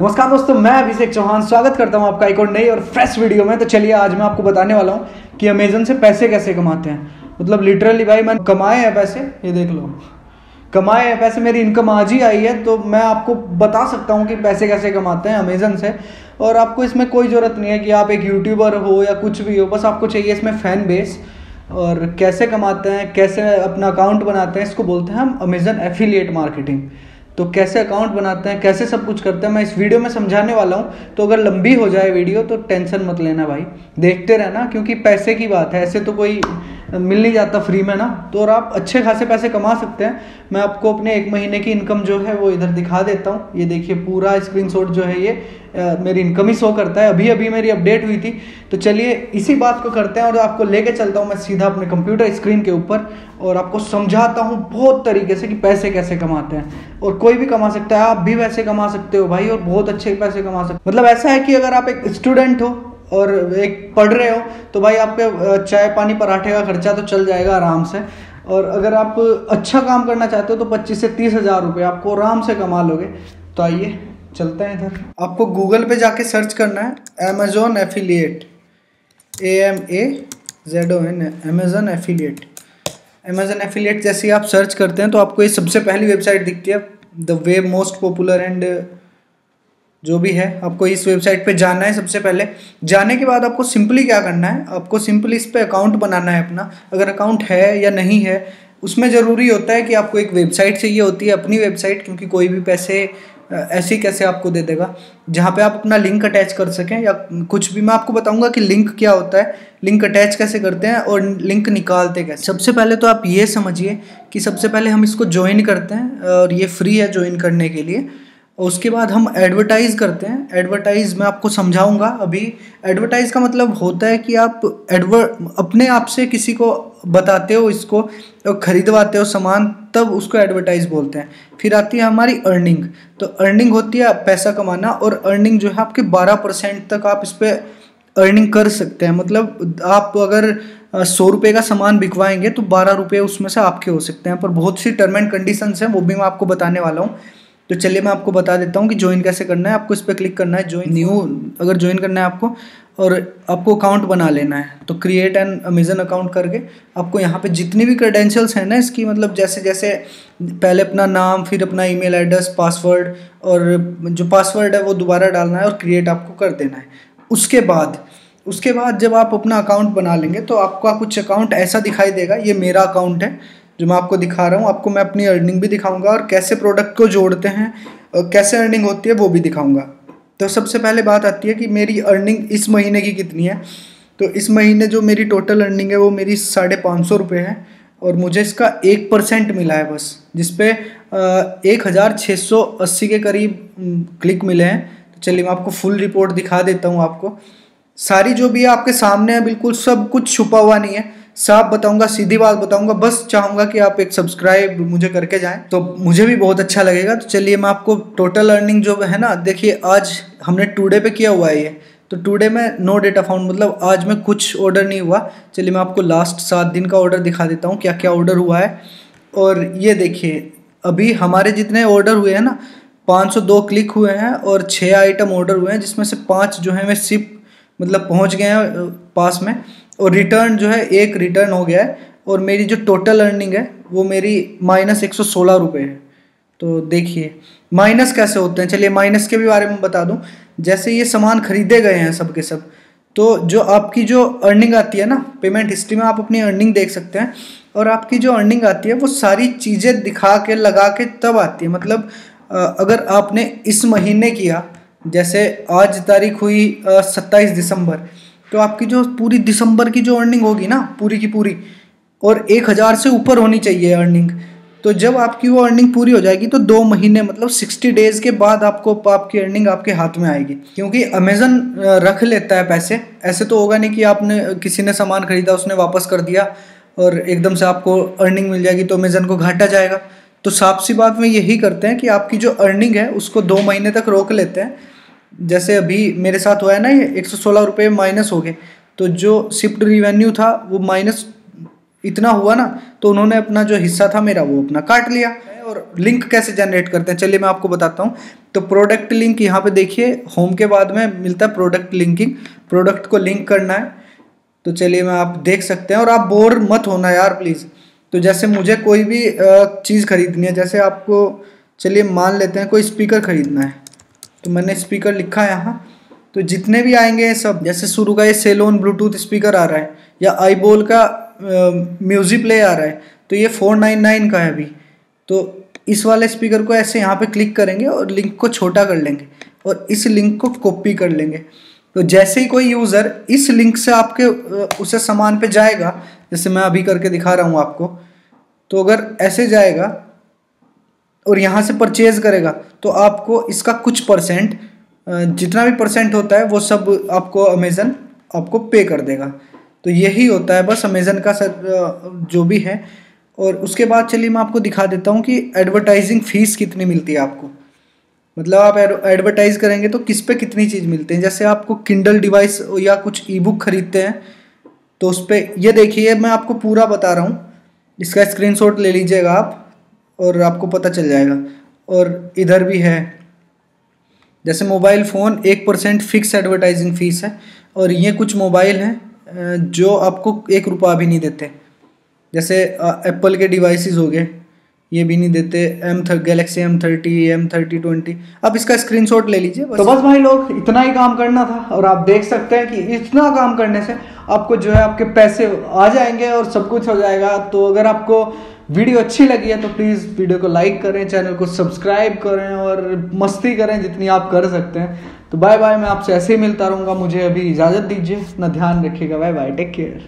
नमस्कार दोस्तों, मैं अभिषेक चौहान स्वागत करता हूं आपका एक और नई और फ्रेश वीडियो में। तो चलिए आज मैं आपको बताने वाला हूं कि अमेज़न से पैसे कैसे कमाते हैं। मतलब लिटरली भाई मैंने कमाए हैं पैसे, ये देख लो कमाए हैं पैसे, मेरी इनकम आज ही आई है। तो मैं आपको बता सकता हूं कि पैसे कैसे कमाते हैं अमेज़न से। और आपको इसमें कोई ज़रूरत नहीं है कि आप एक यूट्यूबर हो या कुछ भी हो, बस आपको चाहिए इसमें फ़ैन बेस। और कैसे कमाते हैं, कैसे अपना अकाउंट बनाते हैं, इसको बोलते हैं हम अमेज़न एफिलियेट मार्केटिंग। तो कैसे अकाउंट बनाते हैं, कैसे सब कुछ करते हैं, मैं इस वीडियो में समझाने वाला हूं। तो अगर लंबी हो जाए वीडियो तो टेंशन मत लेना भाई, देखते रहना, क्योंकि पैसे की बात है, ऐसे तो कोई मिल नहीं जाता फ्री में ना। तो और आप अच्छे खासे पैसे कमा सकते हैं। मैं आपको अपने एक महीने की इनकम जो है वो इधर दिखा देता हूँ। ये देखिए पूरा स्क्रीनशॉट जो है ये मेरी इनकम ही शो करता है। अभी अभी मेरी अपडेट हुई थी। तो चलिए इसी बात को करते हैं और आपको लेके चलता हूँ मैं सीधा अपने कंप्यूटर स्क्रीन के ऊपर और आपको समझाता हूँ बहुत तरीके से कि पैसे कैसे कमाते हैं। और कोई भी कमा सकता है, आप भी पैसे कमा सकते हो भाई, और बहुत अच्छे पैसे कमा सकते हो। मतलब ऐसा है कि अगर आप एक स्टूडेंट हो और एक पढ़ रहे हो तो भाई आपके चाय पानी पराठे का खर्चा तो चल जाएगा आराम से। और अगर आप अच्छा काम करना चाहते हो तो 25 से 30 हज़ार रुपये आपको आराम से कमा लोगे। तो आइए चलते हैं इधर। आपको गूगल पे जाके सर्च करना है Amazon affiliate, AMAZON, Amazon affiliate. Amazon affiliate जैसे ही आप सर्च करते हैं तो आपको ये सबसे पहली वेबसाइट दिखती है, the way most popular and जो भी है। आपको इस वेबसाइट पे जाना है। सबसे पहले जाने के बाद आपको सिंपली क्या करना है, आपको सिंपली इस पे अकाउंट बनाना है अपना। अगर अकाउंट है या नहीं है, उसमें ज़रूरी होता है कि आपको एक वेबसाइट चाहिए होती है, अपनी वेबसाइट, क्योंकि कोई भी पैसे ऐसे कैसे आपको दे देगा, जहाँ पे आप अपना लिंक अटैच कर सकें या कुछ भी। मैं आपको बताऊंगा कि लिंक क्या होता है, लिंक अटैच कैसे करते हैं और लिंक निकालते कैसे। सबसे पहले तो आप ये समझिए कि सबसे पहले हम इसको ज्वाइन करते हैं और ये फ्री है ज्वाइन करने के लिए। उसके बाद हम एडवर्टाइज़ करते हैं। एडवर्टाइज़ मैं आपको समझाऊंगा अभी। एडवर्टाइज़ का मतलब होता है कि आप अपने आप से किसी को बताते हो, इसको खरीदवाते हो सामान, तब उसको एडवर्टाइज़ बोलते हैं। फिर आती है हमारी अर्निंग। तो अर्निंग होती है पैसा कमाना, और अर्निंग जो है आपके 12% तक आप इस पर अर्निंग कर सकते हैं। मतलब आप अगर 100 रुपये का सामान बिकवाएंगे तो 12 रुपये उसमें से आपके हो सकते हैं। पर बहुत सी टर्म एंड कंडीशंस हैं, वो भी मैं आपको बताने वाला हूँ। तो चलिए मैं आपको बता देता हूँ कि ज्वाइन कैसे करना है। आपको इस पर क्लिक करना है, ज्वाइन न्यू अगर ज्वाइन करना है आपको, और आपको अकाउंट बना लेना है। तो क्रिएट एन अमेज़न अकाउंट करके आपको यहाँ पे जितनी भी क्रेडेंशियल्स हैं ना इसकी, मतलब जैसे जैसे पहले अपना नाम, फिर अपना ईमेल एड्रेस, पासवर्ड, और जो पासवर्ड है वो दोबारा डालना है और क्रिएट आपको कर देना है। उसके बाद जब आप अपना अकाउंट बना लेंगे तो आपका कुछ अकाउंट ऐसा दिखाई देगा। ये मेरा अकाउंट है जो मैं आपको दिखा रहा हूँ। आपको मैं अपनी अर्निंग भी दिखाऊंगा और कैसे प्रोडक्ट को जोड़ते हैं और कैसे अर्निंग होती है वो भी दिखाऊंगा। तो सबसे पहले बात आती है कि मेरी अर्निंग इस महीने की कितनी है। तो इस महीने जो मेरी टोटल अर्निंग है वो मेरी 550 रुपये है, और मुझे इसका 1% मिला है बस, जिसपे 1680 के करीब क्लिक मिले हैं। तो चलिए मैं आपको फुल रिपोर्ट दिखा देता हूँ। आपको सारी जो भी आपके सामने है, बिल्कुल सब कुछ छुपा हुआ नहीं है, साफ बताऊंगा, सीधी बात बताऊंगा। बस चाहूंगा कि आप एक सब्सक्राइब मुझे करके जाएं तो मुझे भी बहुत अच्छा लगेगा। तो चलिए मैं आपको टोटल अर्निंग जो है ना, देखिए आज हमने टुडे पे किया हुआ है ये। तो टुडे में नो डेटा फाउंड, मतलब आज में कुछ ऑर्डर नहीं हुआ। चलिए मैं आपको लास्ट 7 दिन का ऑर्डर दिखा देता हूँ, क्या क्या ऑर्डर हुआ है। और ये देखिए अभी हमारे जितने ऑर्डर हुए हैं ना, 502 क्लिक हुए हैं और 6 आइटम ऑर्डर हुए हैं, जिसमें से 5 जो है मैं शिप मतलब पहुँच गए हैं पास में, और रिटर्न जो है 1 रिटर्न हो गया है। और मेरी जो टोटल अर्निंग है वो मेरी -116 रुपये है। तो देखिए माइनस कैसे होते हैं। चलिए माइनस के भी बारे में बता दूं। जैसे ये सामान खरीदे गए हैं सब के सब, तो जो आपकी जो अर्निंग आती है ना, पेमेंट हिस्ट्री में आप अपनी अर्निंग देख सकते हैं। और आपकी जो अर्निंग आती है वो सारी चीज़ें दिखा के लगा के तब आती है। मतलब अगर आपने इस महीने किया, जैसे आज तारीख हुई 27 दिसंबर, तो आपकी जो पूरी दिसंबर की जो अर्निंग होगी ना, पूरी की पूरी, और 1000 से ऊपर होनी चाहिए अर्निंग। तो जब आपकी वो अर्निंग पूरी हो जाएगी तो 2 महीने मतलब 60 डेज़ के बाद आपको आपकी अर्निंग आपके हाथ में आएगी, क्योंकि अमेज़न रख लेता है पैसे। ऐसे तो होगा नहीं कि आपने किसी ने सामान खरीदा, उसने वापस कर दिया और एकदम से आपको अर्निंग मिल जाएगी, तो अमेज़न को घाटा जाएगा। तो साफ सी बात में यही करते हैं कि आपकी जो अर्निंग है उसको 2 महीने तक रोक लेते हैं। जैसे अभी मेरे साथ हुआ है ना, ये 116 रुपये माइनस हो गए, तो जो शिफ्ट रिवेन्यू था वो माइनस इतना हुआ ना, तो उन्होंने अपना जो हिस्सा था मेरा वो अपना काट लिया। और लिंक कैसे जनरेट करते हैं चलिए मैं आपको बताता हूँ। तो प्रोडक्ट लिंक यहाँ पे देखिए होम के बाद में मिलता है प्रोडक्ट लिंकिंग, प्रोडक्ट को लिंक करना है। तो चलिए मैं आप देख सकते हैं, और आप बोर मत होना यार प्लीज़। तो जैसे मुझे कोई भी चीज़ खरीदनी है, जैसे आपको चलिए मान लेते हैं कोई स्पीकर खरीदना है, तो मैंने स्पीकर लिखा है यहाँ। तो जितने भी आएंगे सब, जैसे शुरू का ये सेलोन ब्लूटूथ स्पीकर आ रहा है या आईबॉल का म्यूजिक प्ले आ रहा है, तो ये 499 का है अभी। तो इस वाले स्पीकर को ऐसे यहाँ पे क्लिक करेंगे और लिंक को छोटा कर लेंगे और इस लिंक को कॉपी कर लेंगे। तो जैसे ही कोई यूज़र इस लिंक से आपके उसे सामान पे जाएगा, जैसे मैं अभी करके दिखा रहा हूँ आपको, तो अगर ऐसे जाएगा और यहाँ से परचेज़ करेगा तो आपको इसका कुछ परसेंट, जितना भी परसेंट होता है वो सब आपको अमेज़न आपको पे कर देगा। तो यही होता है बस अमेज़न का सर जो भी है। और उसके बाद चलिए मैं आपको दिखा देता हूँ कि एडवर्टाइजिंग फ़ीस कितनी मिलती है आपको, मतलब आप एडवर्टाइज करेंगे तो किस पे कितनी चीज़ मिलती है। जैसे आपको किंडल डिवाइस या कुछ ईबुक खरीदते हैं तो उस पर यह देखिए मैं आपको पूरा बता रहा हूँ, इसका स्क्रीनशॉट ले लीजिएगा आप और आपको पता चल जाएगा। और इधर भी है, जैसे mobile phone 1% fix advertising fees है, और ये कुछ मोबाइल हैं जो आपको 1 रुपया भी नहीं देते, जैसे एप्पल के डिवाइसेस हो गए ये भी नहीं देते, गैलेक्सी M30, M20। अब इसका स्क्रीनशॉट ले लीजिए। तो बस भाई लोग इतना ही काम करना था, और आप देख सकते हैं कि इतना काम करने से आपको जो है आपके पैसे आ जाएंगे और सब कुछ हो जाएगा। तो अगर आपको वीडियो अच्छी लगी है तो प्लीज़ वीडियो को लाइक करें, चैनल को सब्सक्राइब करें और मस्ती करें जितनी आप कर सकते हैं। तो बाय बाय, मैं आपसे ऐसे ही मिलता रहूँगा, मुझे अभी इजाज़त दीजिए, अपना ध्यान रखिएगा, बाय बाय, टेक केयर।